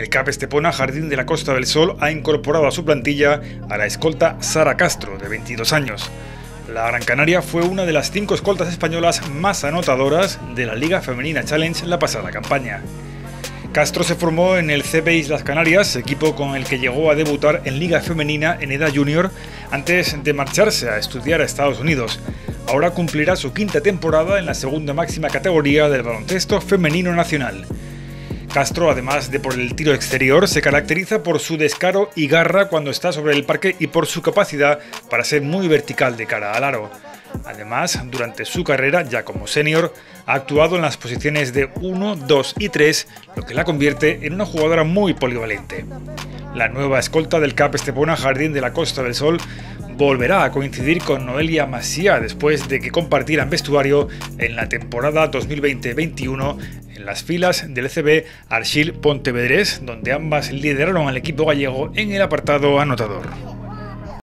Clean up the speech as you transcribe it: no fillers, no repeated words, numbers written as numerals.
El CAB Estepona Jardín de la Costa del Sol ha incorporado a su plantilla a la escolta Sara Castro, de 22 años. La Gran Canaria fue una de las 5 escoltas españolas más anotadoras de la Liga Femenina Challenge la pasada campaña. Castro se formó en el CB Islas Canarias, equipo con el que llegó a debutar en Liga Femenina en edad junior antes de marcharse a estudiar a Estados Unidos. Ahora cumplirá su 5ª temporada en la 2ª máxima categoría del baloncesto femenino nacional. Castro, además de por el tiro exterior, se caracteriza por su descaro y garra cuando está sobre el parque y por su capacidad para ser muy vertical de cara al aro. Además, durante su carrera, ya como senior, ha actuado en las posiciones de 1, 2 y 3, lo que la convierte en una jugadora muy polivalente. La nueva escolta del CAB Estepona Jardín de la Costa del Sol volverá a coincidir con Noelia Masía después de que compartieran vestuario en la temporada 2020-21 en las filas del CB Arxil Pontevedrés, donde ambas lideraron al equipo gallego en el apartado anotador.